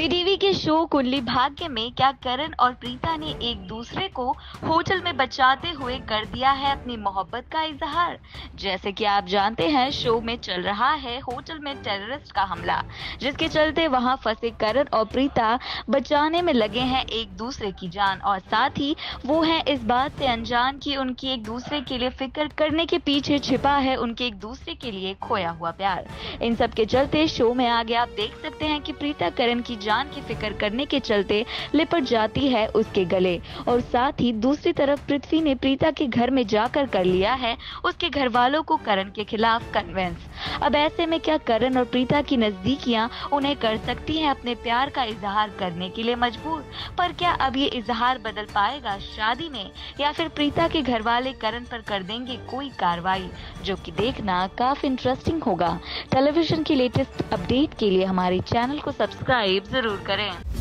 जी TV के show Kundali Bhagya में क्या करण और प्रीता ने एक दूसरे को होटल में बचाते हुए कर दिया है अपनी मोहब्बत का इजहार। जैसे कि आप जानते हैं, शो में चल रहा है होटल में टेररिस्ट का हमला, जिसके चलते वहां फंसे करण और प्रीता बचाने में लगे हैं एक दूसरे की जान। और साथ ही वो है इस बात से अनजान कि उनकी एक दूसरे के लिए फिक्र करने के पीछे छिपा है उनके एक दूसरे के लिए खोया हुआ प्यार। इन सब के चलते शो में आगे आप देख सकते हैं कि प्रीता करण की जान की फिक्र करने के चलते लिपट जाती है उसके गले। और साथ ही दूसरी तरफ पृथ्वी ने प्रीता के घर में जाकर कर लिया है उसके घर वालों को करण के खिलाफ कन्विंस। अब ऐसे में क्या करण और प्रीता की नजदीकियां उन्हें कर सकती हैं अपने प्यार का इजहार करने के लिए मजबूर? पर क्या अब ये इजहार बदल पाएगा शादी में, या फिर प्रीता के घर वाले करण पर कर देंगे कोई कार्रवाई, जो कि देखना काफी इंटरेस्टिंग होगा। टेलीविजन की लेटेस्ट अपडेट के लिए हमारे चैनल को सब्सक्राइब जरूर करें।